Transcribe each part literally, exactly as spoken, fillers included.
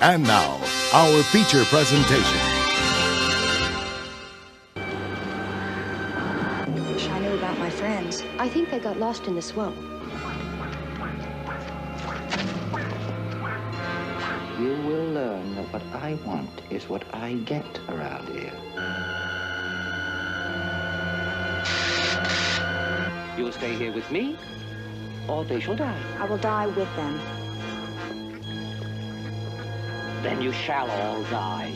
And now, our feature presentation. I wish I knew about my friends. I think they got lost in the swamp. You will learn that what I want is what I get around here. You will stay here with me, or they shall die. I will die with them. Then you shall all die.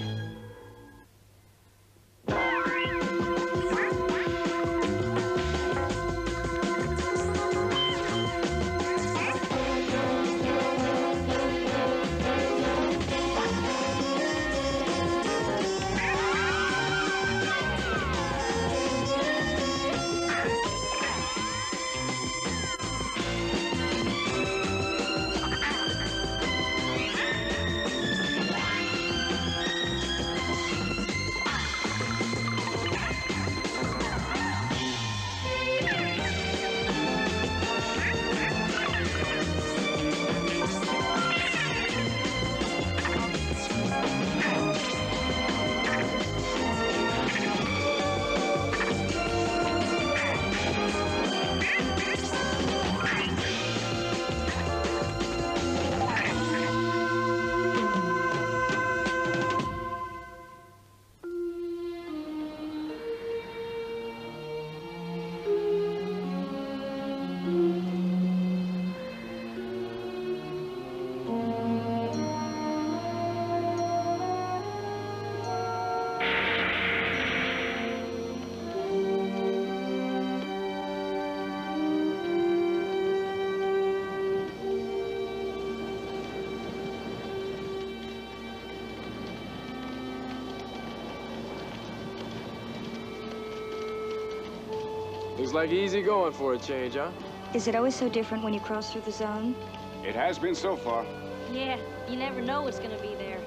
It's like easy going for a change, huh? Is it always so different when you cross through the zone? It has been so far. Yeah, you never know what's gonna be there.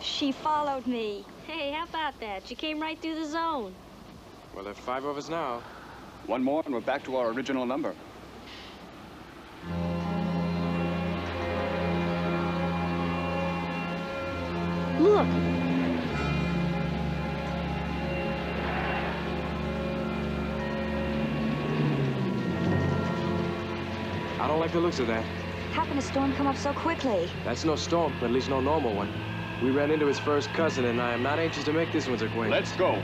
She followed me. Hey, how about that? She came right through the zone. Well, there are five of us now. One more and we're back to our original number. Look! I don't like the looks of that. How can a storm come up so quickly? That's no storm, but at least no normal one. We ran into his first cousin, and I am not anxious to make this one's acquaintance. Let's go.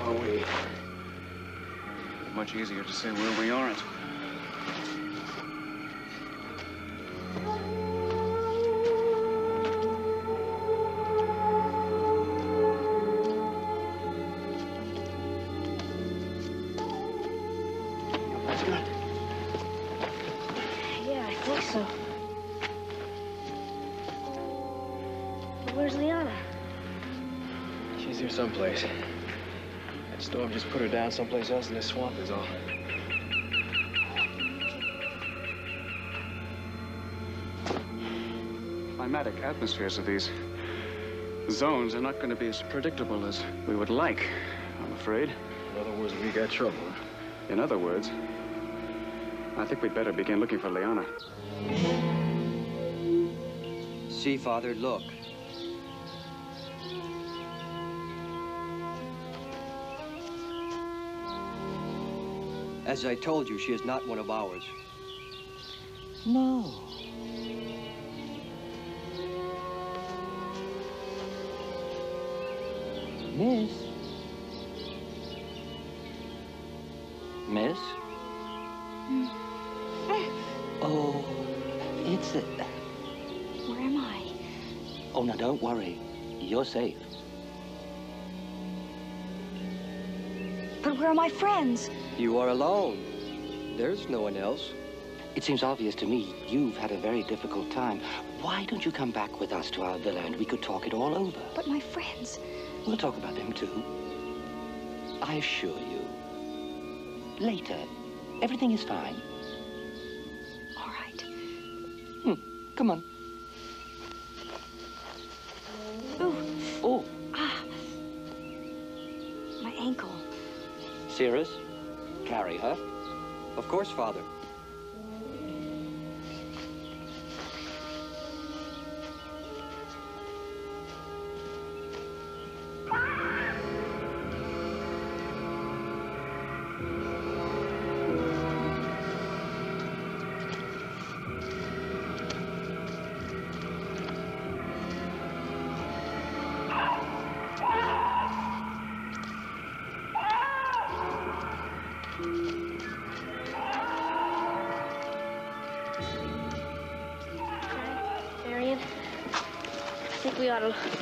Are we? Much easier to say where we aren't. Yeah, I think so. But where's Liana? She's here someplace. That storm just put her down someplace else in this swamp is all. Climatic atmospheres of these zones are not going to be as predictable as we would like, I'm afraid. In other words, we got trouble. In other words, I think we'd better begin looking for Liana. See, Father, look. As I told you, she is not one of ours. No. Miss? Miss? Mm. Oh, it's a... Where am I? Oh, now don't worry. You're safe. But where are my friends? You are alone. There's no one else. It seems obvious to me you've had a very difficult time. Why don't you come back with us to our villa and we could talk it all over? But my friends... We'll talk about them, too. I assure you. Later, everything is fine. All right. Hmm. Come on. Ooh. Oh. Ah. My ankle. Cyrus, carry her. Of course, Father.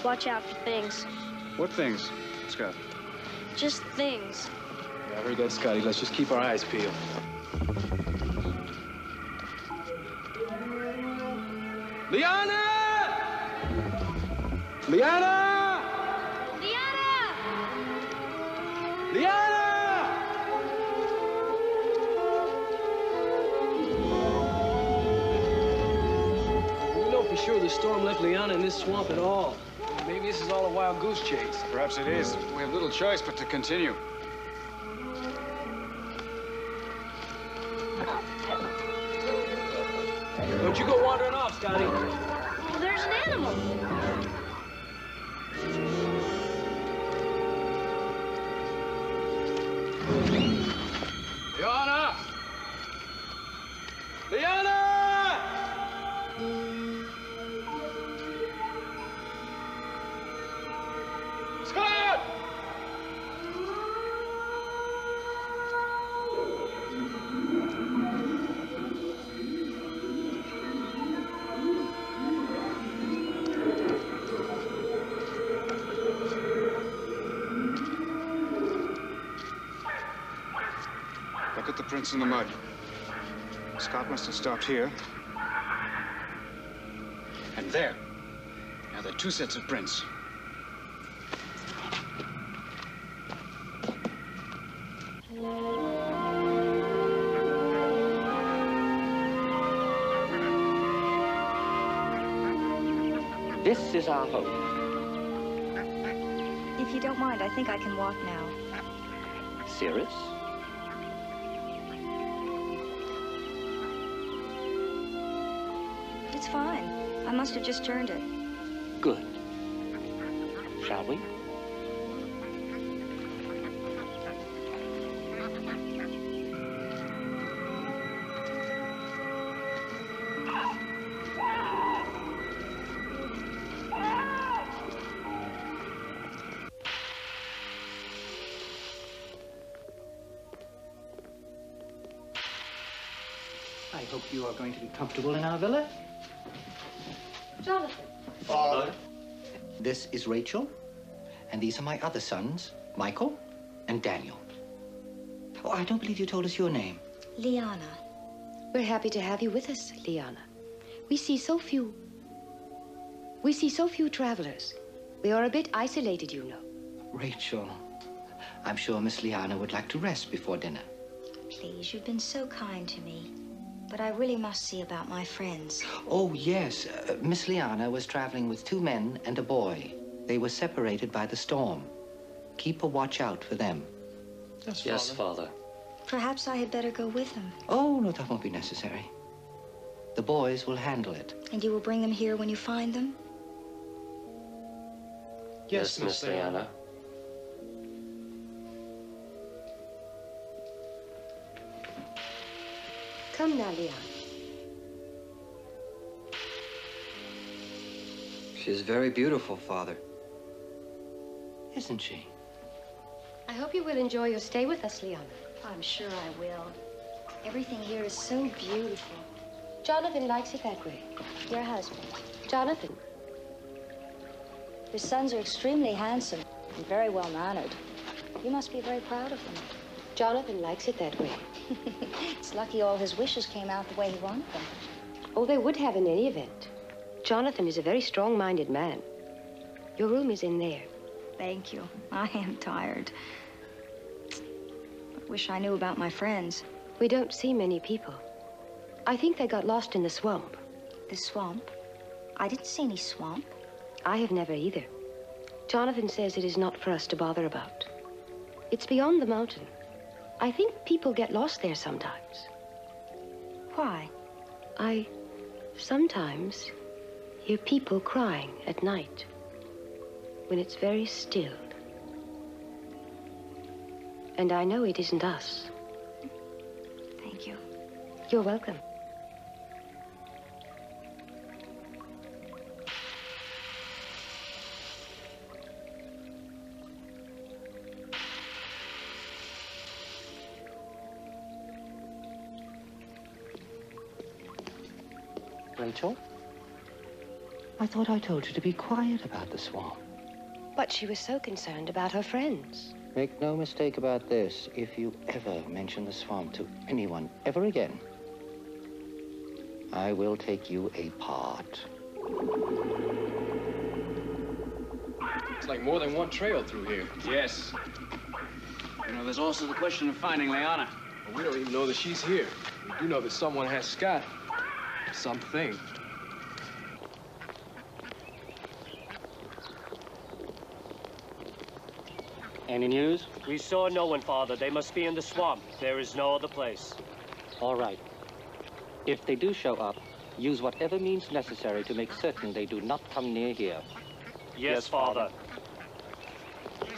Watch out for things. What things, Scott? Just things. Yeah, I heard that, Scotty. Let's just keep our eyes peeled. Liana! Liana! Liana! Liana! Sure, the storm left Liana in this swamp at all. Maybe this is all a wild goose chase. Perhaps it is. We have little choice but to continue. Don't you go wandering off, Scotty. Well, there's an animal. Liana! Liana! Prints in the mud. Scott must have stopped here. And there. Now there are two sets of prints. This is our home. If you don't mind, I think I can walk now. Serious? Fine. I must have just turned it. Good. Shall we? I hope you are going to be comfortable in our villa. Jonathan. Father. This is Rachel, and these are my other sons, Michael and Daniel. Oh, I don't believe you told us your name. Liana. We're happy to have you with us, Liana. We see so few. We see so few travelers. We are a bit isolated, you know. Rachel, I'm sure Miss Liana would like to rest before dinner. Please, you've been so kind to me. But I really must see about my friends. Oh, yes. Uh, Miss Liana was traveling with two men and a boy. They were separated by the storm. Keep a watch out for them. Yes, yes Father. Father. Perhaps I had better go with them. Oh, no, that won't be necessary. The boys will handle it. And you will bring them here when you find them? Yes, yes Miss Liana. Come now, Liana. She is very beautiful, Father. Isn't she? I hope you will enjoy your stay with us, Liana. I'm sure I will. Everything here is so beautiful. Jonathan likes it that way. Your husband, Jonathan. Your sons are extremely handsome and very well mannered. You must be very proud of them. Jonathan likes it that way. It's lucky all his wishes came out the way he wanted them. Oh, they would have in any event. Jonathan is a very strong-minded man. Your room is in there. Thank you. I am tired. I wish I knew about my friends. We don't see many people. I think they got lost in the swamp. The swamp? I didn't see any swamp. I have never either. Jonathan says it is not for us to bother about. It's beyond the mountain. I think people get lost there sometimes. Why? I sometimes hear people crying at night when it's very still. And I know it isn't us. Thank you. You're welcome. Rachel? I thought I told you to be quiet about the swamp. But she was so concerned about her friends. Make no mistake about this. If you ever mention the swamp to anyone ever again, I will take you apart. It's like more than one trail through here. Yes. You know, there's also the question of finding Liana. But we don't even know that she's here. We do know that someone has Scott. Something. Any news? We saw no one, Father. They must be in the swamp. There is no other place. All right. If they do show up, use whatever means necessary to make certain they do not come near here. Yes, yes Father. Father.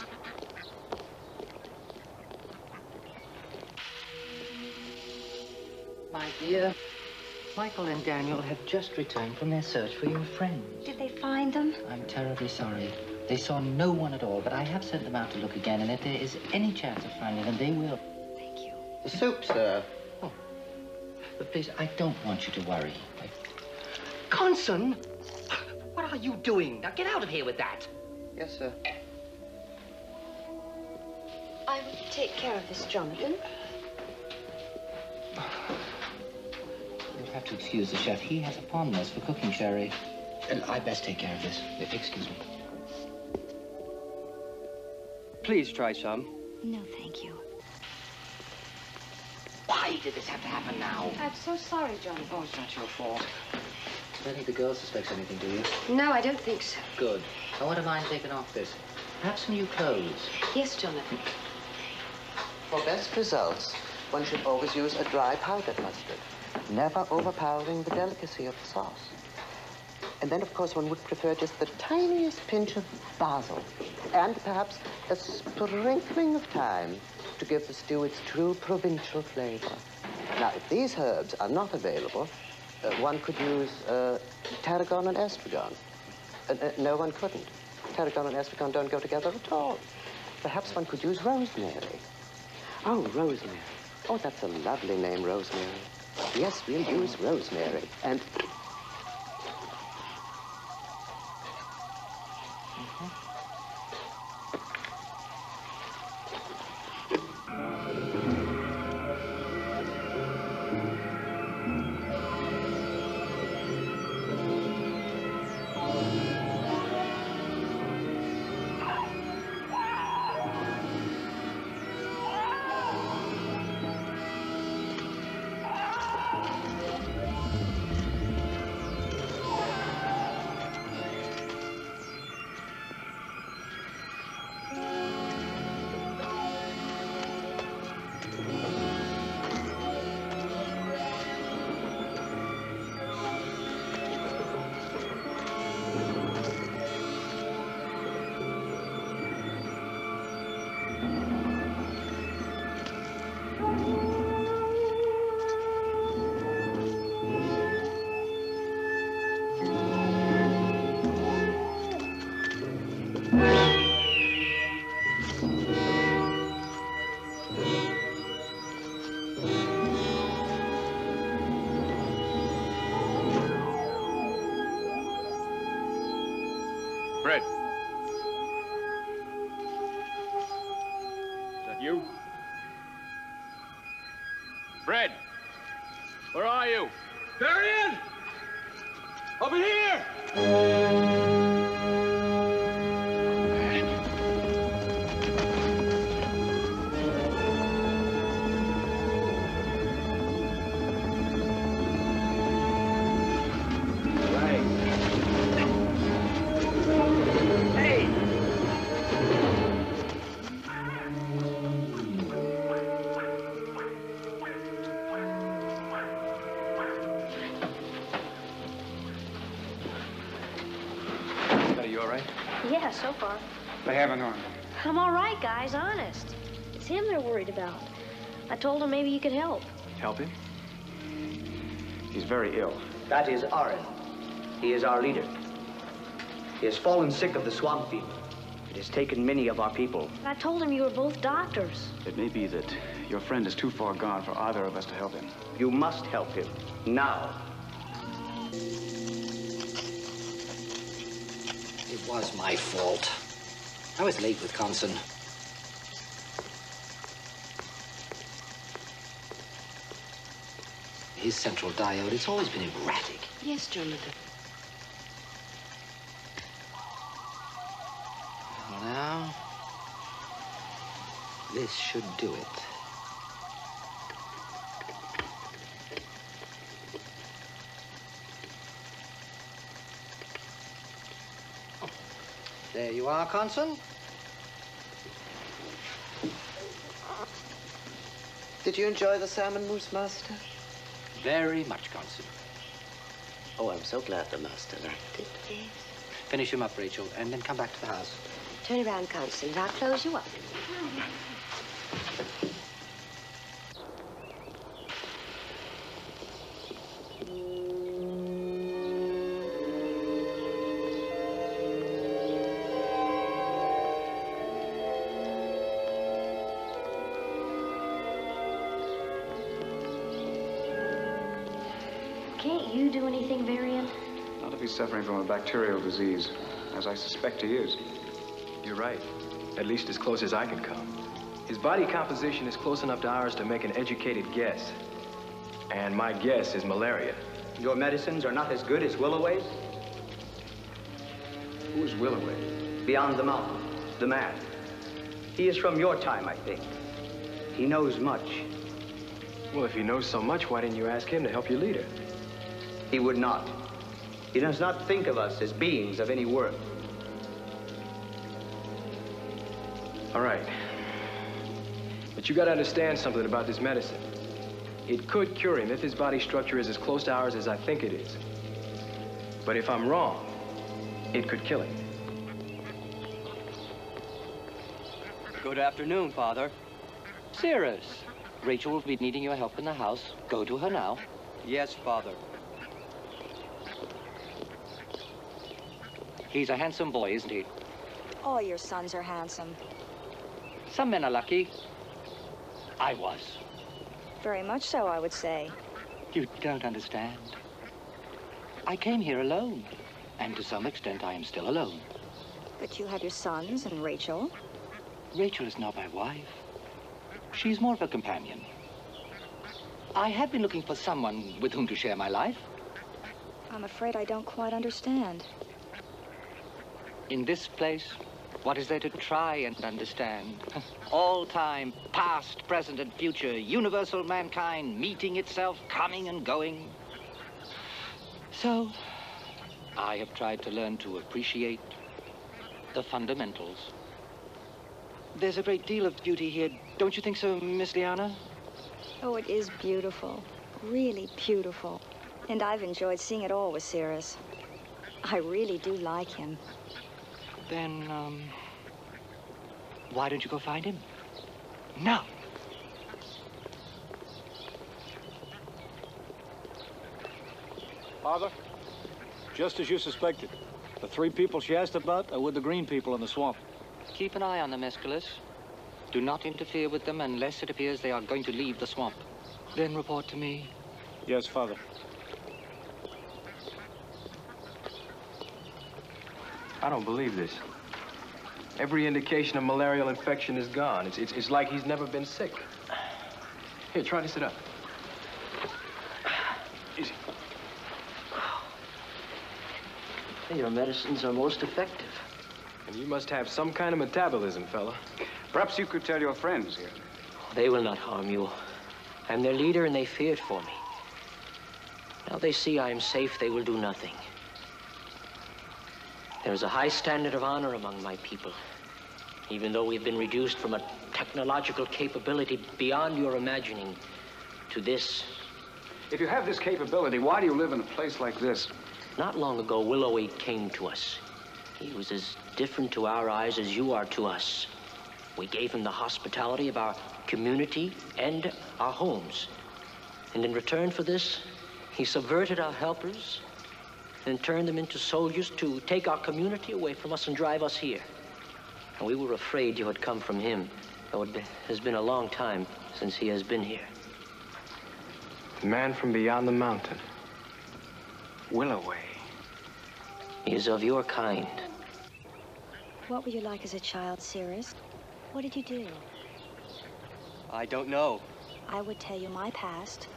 My dear, Michael and Daniel have just returned from their search for your friends. Did they find them? I'm terribly sorry. They saw no one at all, but I have sent them out to look again, and if there is any chance of finding them, they will. Thank you. The soup, sir. Oh. But please, I don't want you to worry. Conson! What are you doing? Now get out of here with that. Yes, sir. I will take care of this, Jonathan. You'll have to excuse the chef. He has a fondness for cooking sherry. I'd best take care of this. Excuse me. Please try some. No, thank you. Why did this have to happen now? I'm so sorry, Jonathan. Oh, it's not your fault. Don't think the girl suspects anything, do you? No, I don't think so. Good. I want to mind taking off this. Have some new clothes. Yes, Jonathan. For best results, one should always use a dry powdered mustard, never overpowering the delicacy of the sauce. And then, of course, one would prefer just the tiniest pinch of basil and perhaps a sprinkling of thyme to give the stew its true provincial flavor. Now, if these herbs are not available, uh, one could use uh, tarragon and estragon. Uh, uh, no, one couldn't. Tarragon and estragon don't go together at all. Perhaps one could use rosemary. Oh, rosemary. Oh, that's a lovely name, rosemary. Yes, we'll use rosemary. And... Bread. Is that you? Bread! Where are you? Marion! Over here! So far. They haven't on. I'm all right, guys, honest. It's him they're worried about. I told him maybe you could help. Help him? He's very ill. That is Aaron. He is our leader. He has fallen sick of the swamp fever. It has taken many of our people. I told him you were both doctors. It may be that your friend is too far gone for either of us to help him. You must help him. Now. It was my fault. I was late with Conson. His central diode, it's always been erratic. Yes, Jonathan. Well, now, this should do it. There you are, Conson. Did you enjoy the salmon mousse, Master? Very much, Conson. Oh, I'm so glad the Master liked it. Yes. Finish him up, Rachel, and then come back to the house. Turn around, Conson, and I'll close you up. Suffering from a bacterial disease, as I suspect he is. You're right. At least as close as I can come. His body composition is close enough to ours to make an educated guess. And my guess is malaria. Your medicines are not as good as Willoway's? Who is Willoway? Beyond the mountain, the man. He is from your time, I think. He knows much. Well, if he knows so much, why didn't you ask him to help your leader? He would not. He does not think of us as beings of any worth. All right. But you gotta understand something about this medicine. It could cure him if his body structure is as close to ours as I think it is. But if I'm wrong, it could kill him. Good afternoon, Father. Cyrus. Rachel will be needing your help in the house. Go to her now. Yes, Father. He's a handsome boy, isn't he? All your sons are handsome. Some men are lucky. I was. Very much so, I would say. You don't understand. I came here alone. And to some extent, I am still alone. But you have your sons and Rachel. Rachel is now my wife. She's more of a companion. I have been looking for someone with whom to share my life. I'm afraid I don't quite understand. In this place, what is there to try and understand? All time, past, present, and future, universal mankind meeting itself, coming and going. So, I have tried to learn to appreciate the fundamentals. There's a great deal of beauty here, don't you think so, Miss Liana? Oh, it is beautiful, really beautiful. And I've enjoyed seeing it all with Cyrus. I really do like him. Then, um, why don't you go find him? Now! Father, just as you suspected, the three people she asked about are with the green people in the swamp. Keep an eye on them, Aeschylus. Do not interfere with them unless it appears they are going to leave the swamp. Then report to me. Yes, Father. I don't believe this. Every indication of malarial infection is gone. It's, it's, it's like he's never been sick. Here, try to sit up. Easy. Your medicines are most effective. And you must have some kind of metabolism, fella. Perhaps you could tell your friends here. They will not harm you. I'm their leader, and they feared for me. Now they see I am safe, they will do nothing. There is a high standard of honor among my people, even though we've been reduced from a technological capability beyond your imagining to this. If you have this capability, why do you live in a place like this? Not long ago, Willoway came to us. He was as different to our eyes as you are to us. We gave him the hospitality of our community and our homes. And in return for this, he subverted our helpers and turned them into soldiers to take our community away from us and drive us here. And we were afraid you had come from him, though it has been a long time since he has been here. The man from beyond the mountain. Willoway. He is of your kind. What were you like as a child, Cyrus? What did you do? I don't know. I would tell you my past.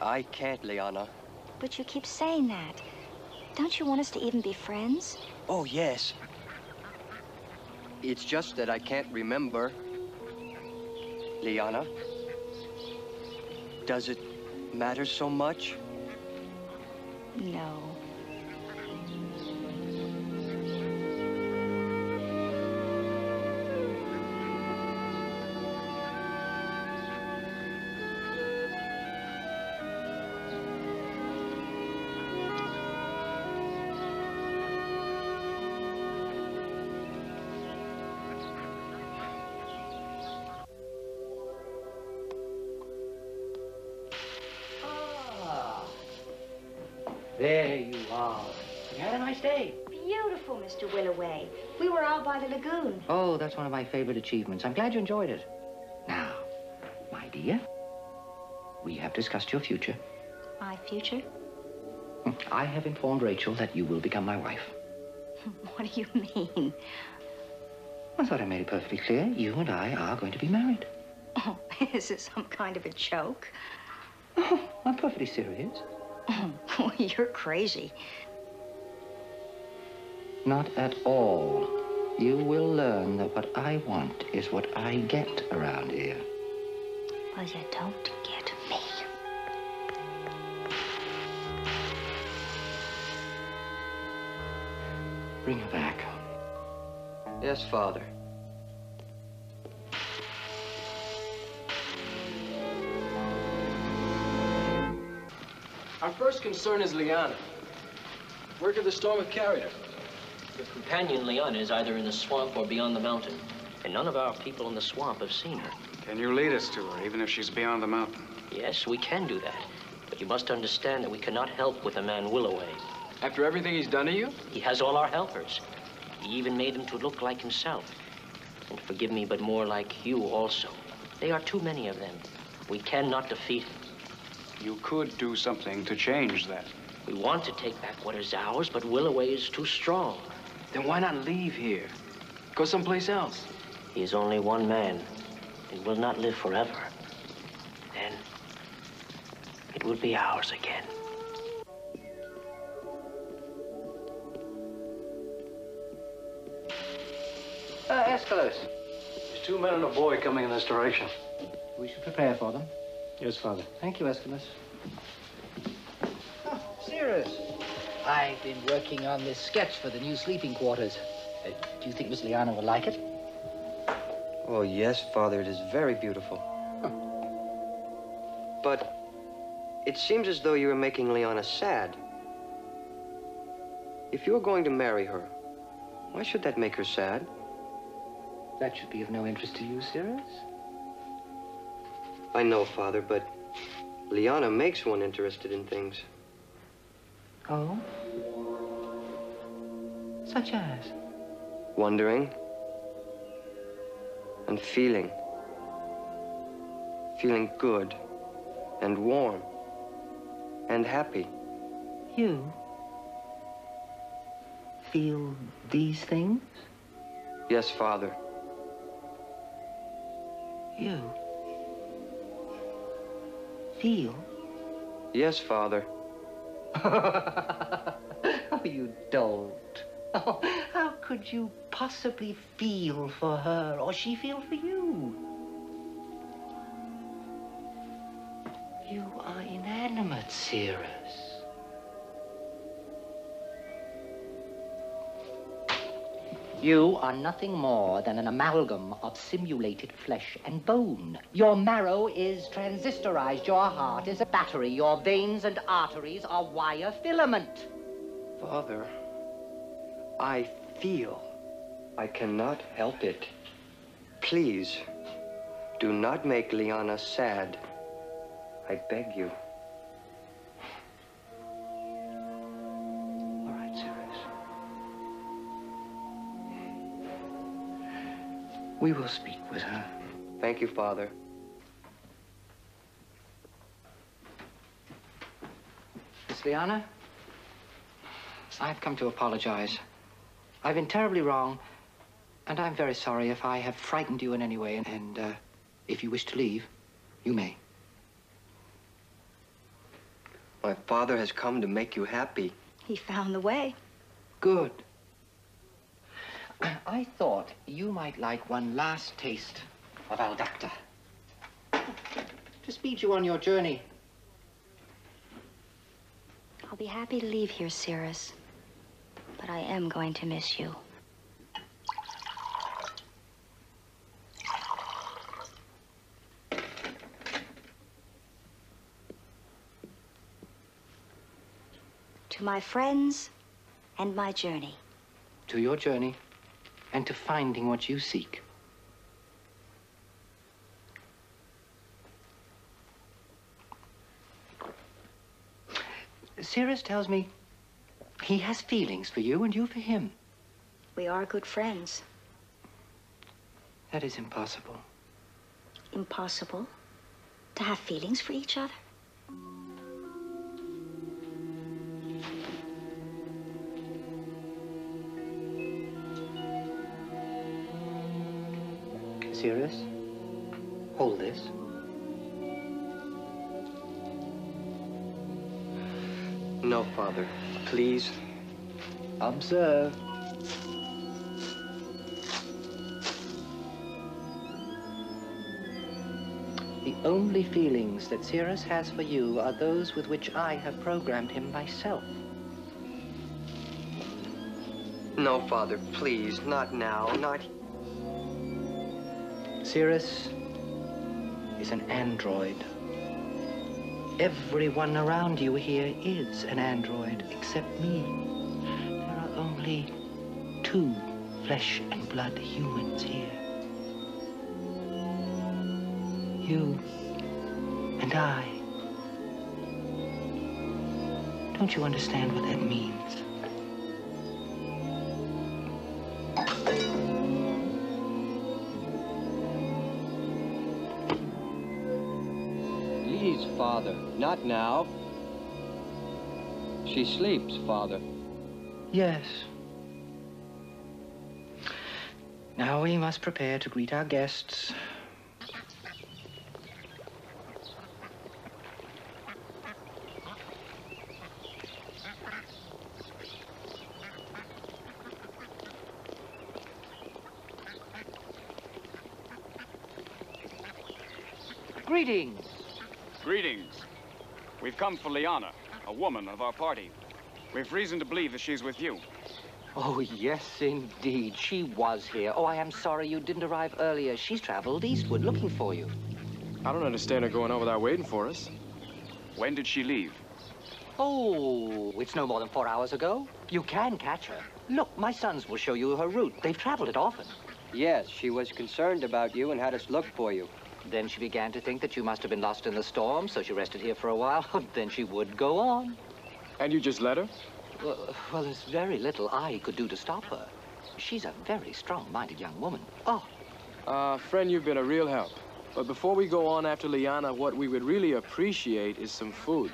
I can't, Liana. But you keep saying that. Don't you want us to even be friends? Oh, yes. It's just that I can't remember. Liana, does it matter so much? No. There you are. You had a nice day. Beautiful, Mister Willoway. We were out by the lagoon. Oh, that's one of my favorite achievements. I'm glad you enjoyed it. Now, my dear, we have discussed your future. My future? I have informed Rachel that you will become my wife. What do you mean? I thought I made it perfectly clear. You and I are going to be married. Oh, is this some kind of a joke? Oh, I'm perfectly serious. Oh, you're crazy. Not at all. You will learn that what I want is what I get around here. Well, you don't get me. Bring her back. Yes, Father. Our first concern is Liana. Where could the storm have carried her? Your companion, Liana, is either in the swamp or beyond the mountain, and none of our people in the swamp have seen her. Can you lead us to her, even if she's beyond the mountain? Yes, we can do that, but you must understand that we cannot help with a man Willoway. After everything he's done to you? He has all our helpers. He even made them to look like himself, and forgive me, but more like you also. They are too many of them. We cannot defeat him. You could do something to change that. We want to take back what is ours, but Willoway is too strong. Then why not leave here? Go someplace else. He is only one man and will not live forever. Then it will be ours again. Uh, Aeschylus. There's two men and a boy coming in this direction. We should prepare for them. Yes, Father. Thank you, Aeschylus. Oh, Cyrus. I've been working on this sketch for the new sleeping quarters. Uh, do you think Miss Liana will like it? Oh, yes, Father. It is very beautiful. Huh. But it seems as though you are making Liana sad. If you're going to marry her, why should that make her sad? That should be of no interest to you, Cyrus. I know, Father, but Liana makes one interested in things. Oh? Such as? Wondering. And feeling. Feeling good. And warm. And happy. You? feel these things? Yes, Father. You feel? Yes, Father. Oh, you don't. Oh, how could you possibly feel for her or she feel for you? You are inanimate, Cyrus. You are nothing more than an amalgam of simulated flesh and bone. Your marrow is transistorized, your heart is a battery, your veins and arteries are wire filament. Father, I feel. I cannot help it. Please, do not make Liana sad. I beg you. All right, Cyrus. We will speak with her. Thank you, Father. Miss Liana, I've come to apologize. I've been terribly wrong, and I'm very sorry if I have frightened you in any way, and, and uh, if you wish to leave, you may. My father has come to make you happy. He found the way. Good. I thought you might like one last taste of Aldacta to speed you on your journey. I'll be happy to leave here, Cyrus. But I am going to miss you. To my friends and my journey. To your journey and to finding what you seek. Cyrus tells me he has feelings for you and you for him. We are good friends. That is impossible. Impossible? To have feelings for each other? Cyrus, hold this. No, Father. Please observe. The only feelings that Cyrus has for you are those with which I have programmed him myself. No, Father, please, not now, not... Cyrus is an android. Everyone around you here is an android, except me. There are only two flesh and blood humans here. You and I. Don't you understand what that means? Father, not now. She sleeps, Father. Yes. Now we must prepare to greet our guests. Greetings. Greetings. We've come for Liana, a woman of our party. We've reason to believe that she's with you. Oh, yes, indeed. She was here. Oh, I am sorry you didn't arrive earlier. She's traveled eastward looking for you. I don't understand her going on without waiting for us. When did she leave? Oh, it's no more than four hours ago. You can catch her. Look, my sons will show you her route. They've traveled it often. Yes, she was concerned about you and had us look for you. Then she began to think that you must have been lost in the storm, so she rested here for a while. Then she would go on. And you just let her? Well, well, there's very little I could do to stop her. She's a very strong-minded young woman. Oh. Uh, friend, you've been a real help. But before we go on after Liana, what we would really appreciate is some food.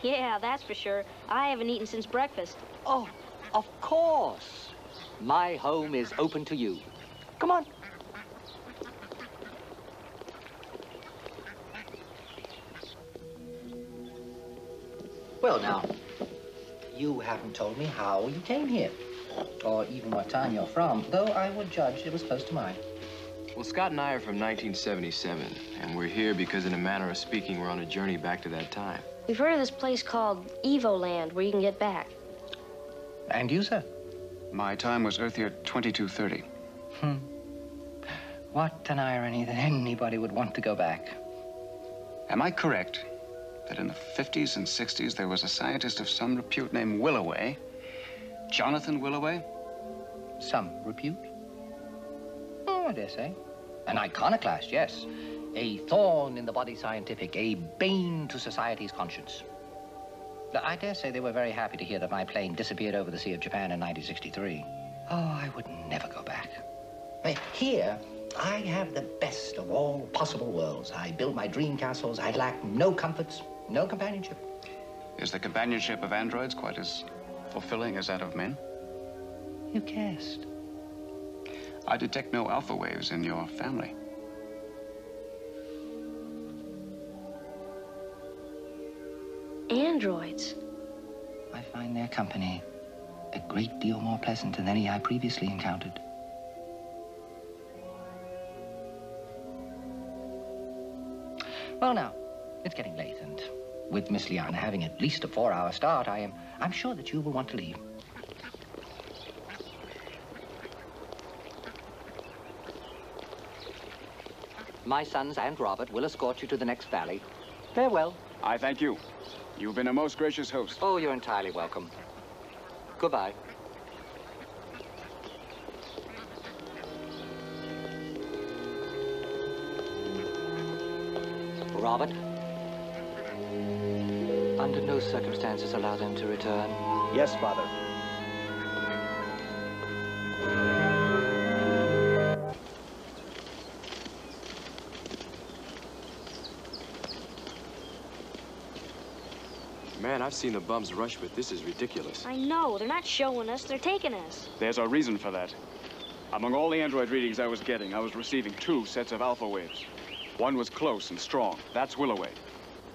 Yeah, that's for sure. I haven't eaten since breakfast. Oh, Of course. My home is open to you. Come on. Well, now, you haven't told me how you came here, or even what town you're from, though I would judge it was close to mine. Well, Scott and I are from nineteen seventy-seven, and we're here because, in a manner of speaking, we're on a journey back to that time. We've heard of this place called Evoland, where you can get back. And you, sir? My time was Earth year twenty-two thirty. Hmm. What an irony that anybody would want to go back. Am I correct that in the fifties and sixties, there was a scientist of some repute named Willoway, Jonathan Willoway? Some repute? Oh, I dare say. An iconoclast, yes. A thorn in the body scientific, a bane to society's conscience. I dare say they were very happy to hear that my plane disappeared over the Sea of Japan in nineteen sixty-three. Oh, I would never go back. Here, I have the best of all possible worlds. I build my dream castles. I lack no comforts. No companionship. Is the companionship of androids quite as fulfilling as that of men? You cast. I detect no alpha waves in your family. Androids? I find their company a great deal more pleasant than any I previously encountered. Well, now, it's getting late, and with Miss Liana having at least a four-hour start, I am, I'm sure that you will want to leave. My sons and Robert will escort you to the next valley. Farewell. I thank you. You've been a most gracious host. Oh, you're entirely welcome. Goodbye. Robert, under no circumstances allow them to return. Yes, Father. Man, I've seen the bums rush, but this is ridiculous. I know. They're not showing us. They're taking us. There's a reason for that. Among all the android readings I was getting, I was receiving two sets of alpha waves. One was close and strong. That's Willoway.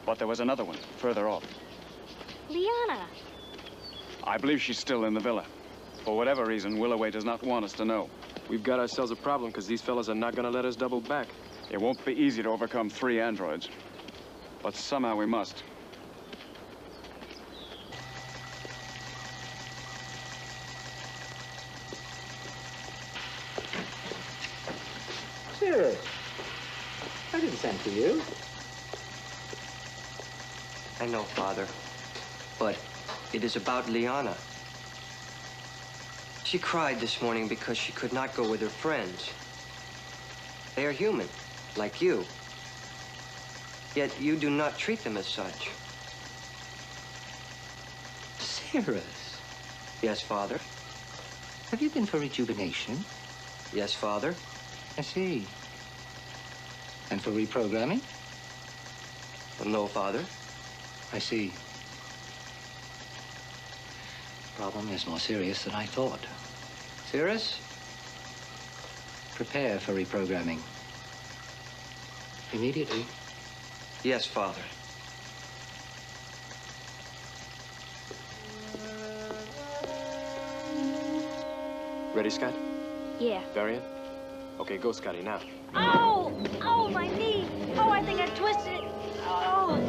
But there was another one further off. Liana! I believe she's still in the villa. For whatever reason, Willoway does not want us to know. We've got ourselves a problem because these fellas are not going to let us double back. It won't be easy to overcome three androids. But somehow we must. Cyrus. I didn't send for you. I know, Father, but it is about Liana. She cried this morning because she could not go with her friends. They are human, like you. Yet you do not treat them as such. Cyrus. Yes, Father. Have you been for rejuvenation? Yes, Father. I see. And for reprogramming? Well, no, Father. I see. The problem is more serious than I thought. Cyrus, prepare for reprogramming. Immediately. Yes, Father. Ready, Scott? Yeah. Varian? Okay, go, Scotty, now. Ow! Ow, my knee! Oh, I think I twisted it. Oh!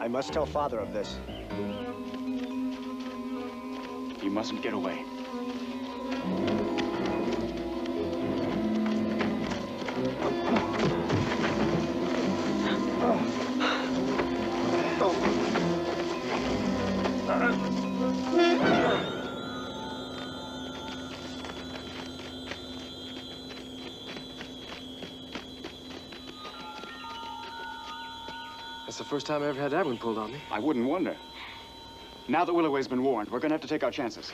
I must tell Father of this. You mustn't get away. That's the first time I ever had that one pulled on me. I wouldn't wonder. Now that Willoway's been warned, we're gonna have to take our chances.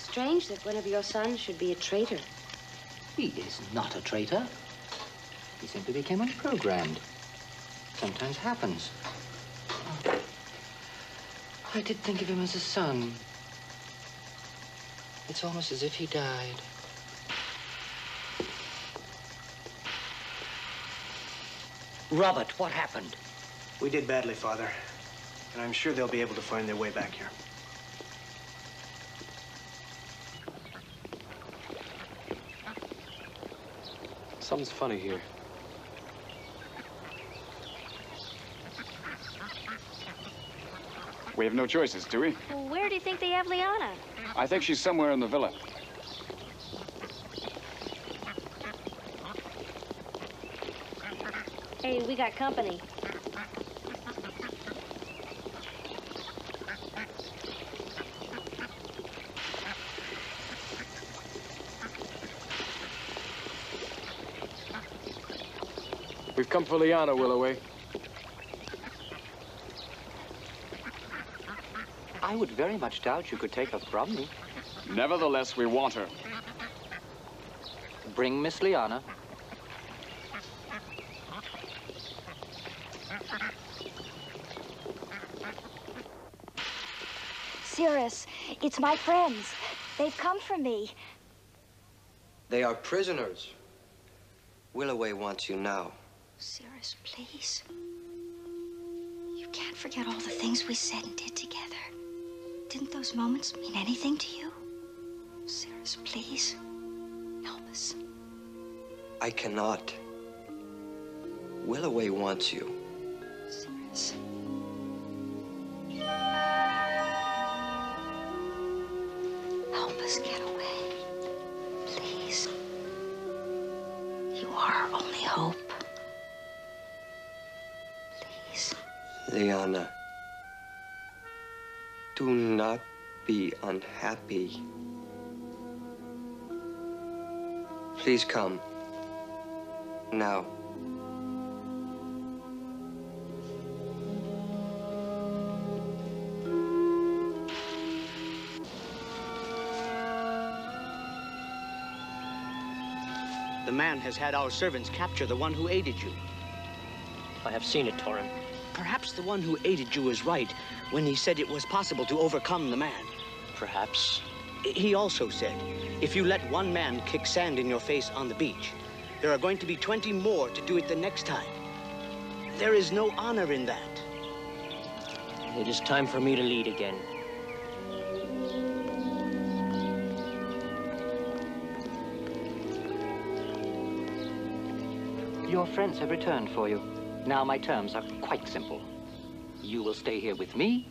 Strange that one of your sons should be a traitor. He is not a traitor. He simply became unprogrammed. Sometimes happens. Oh. I did think of him as a son. It's almost as if he died. Robert, what happened? We did badly, Father. And I'm sure they'll be able to find their way back here. Something's funny here. We have no choices, do we? Well, where do you think they have Liana? I think she's somewhere in the villa. Hey, we got company. We've come for Liana, Willoway. I would very much doubt you could take her from me. Nevertheless, we want her. Bring Miss Liana. Cyrus, it's my friends. They've come for me. They are prisoners. Willoway wants you now. Cyrus, please. You can't forget all the things we said and did together. Didn't those moments mean anything to you? Cyrus, please, help us. I cannot. Willoway wants you. Cyrus. Help us get away, please. You are our only hope. Please. Liana. Do not be unhappy. Please come. Now. The man has had our servants capture the one who aided you. I have seen it, Torin. Perhaps the one who aided you is right when he said it was possible to overcome the man. Perhaps. He also said, if you let one man kick sand in your face on the beach, there are going to be twenty more to do it the next time. There is no honor in that. It is time for me to lead again. Your friends have returned for you. Now my terms are quite simple. You will stay here with me,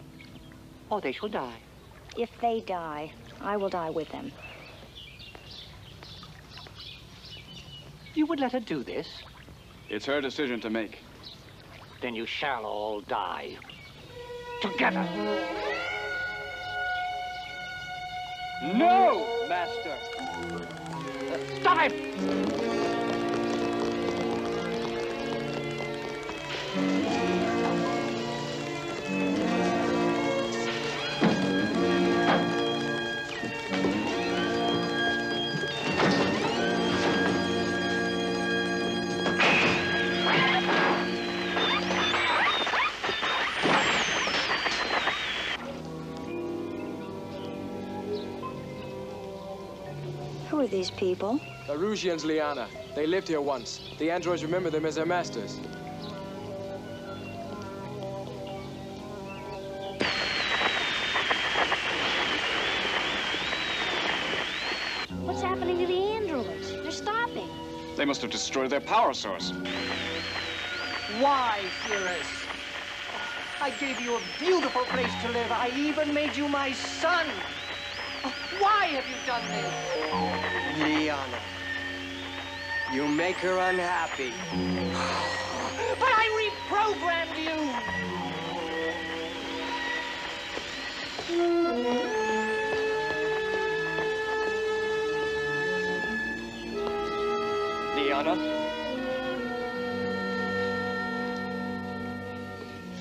or they shall die. If they die, I will die with them. You would let her do this? It's her decision to make. Then you shall all die. Together. No, Master! Uh, stop it! Who are these people? The Rugians, Liana. They lived here once. The androids remember them as their masters. They must have destroyed their power source. Why, Cyrus? I gave you a beautiful place to live. I even made you my son. Why have you done this? Oh, Liana, you make her unhappy. But I reprogrammed you.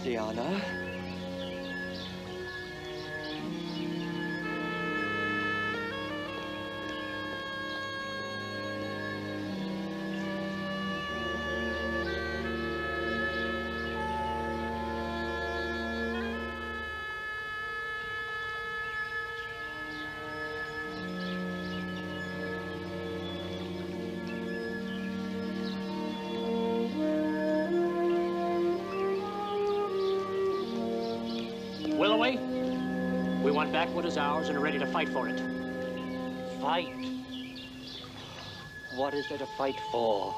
Liana. Willoway, we want back what is ours and are ready to fight for it. Fight? What is there to fight for?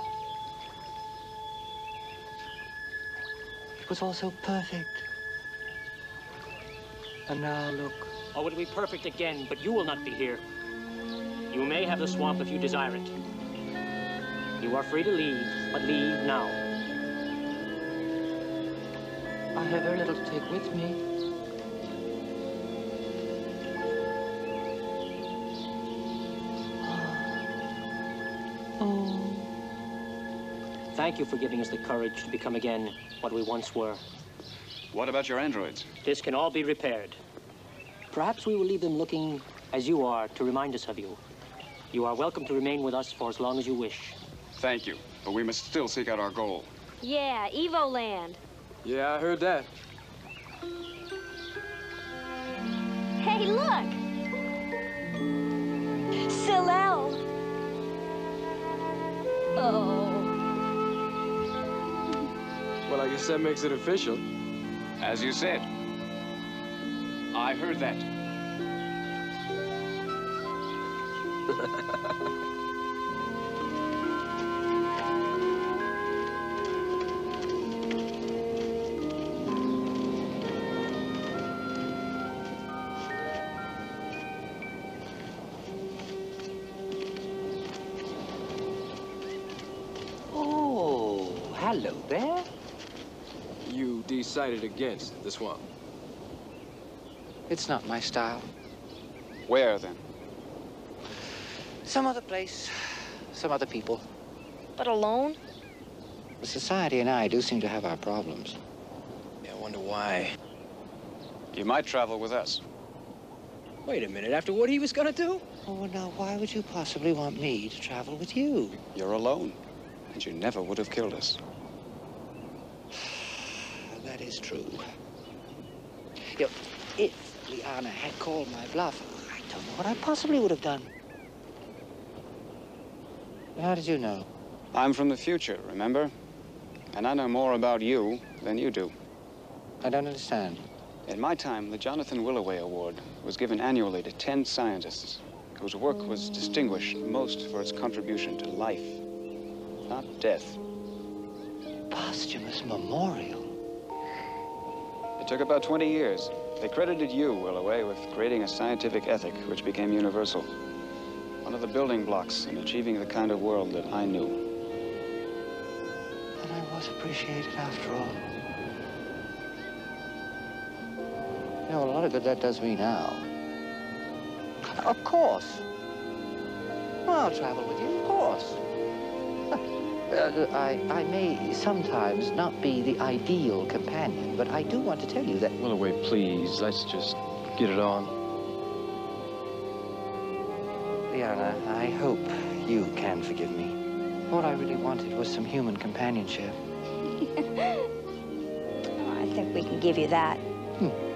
It was all so perfect. And now look. Oh, it'll be perfect again, but you will not be here. You may have the swamp if you desire it. You are free to leave, but leave now. I have very little to take with me. Thank you for giving us the courage to become again what we once were. What about your androids? This can all be repaired. Perhaps we will leave them looking as you are to remind us of you. You are welcome to remain with us for as long as you wish. Thank you, but we must still seek out our goal. Yeah, Evoland. Yeah, I heard that. Hey, look! Silel! Oh. Well, I guess that makes it official. As you said. I heard that. Oh, hello there. You decided against the swamp. It's not my style. Where, then? Some other place, some other people. But alone? Society and I do seem to have our problems. Yeah, I wonder why. You might travel with us. Wait a minute, after what he was gonna do? Oh, now, why would you possibly want me to travel with you? You're alone, and you never would have killed us. That is true. You know, if Liana had called my bluff, I don't know what I possibly would have done. How did you know? I'm from the future, remember? And I know more about you than you do. I don't understand. In my time, the Jonathan Willoway Award was given annually to ten scientists whose work was distinguished most for its contribution to life, not death. Posthumous memorial. It took about twenty years. They credited you, Willoway, with creating a scientific ethic which became universal. One of the building blocks in achieving the kind of world that I knew. And I was appreciated after all. You know, a lot of good that does me now. Of course. I'll travel with you, of course. Uh, I, I may sometimes not be the ideal companion, but I do want to tell you that... Willoway, please, let's just get it on. Liana, I hope you can forgive me. All I really wanted was some human companionship. Oh, I think we can give you that. Hmm.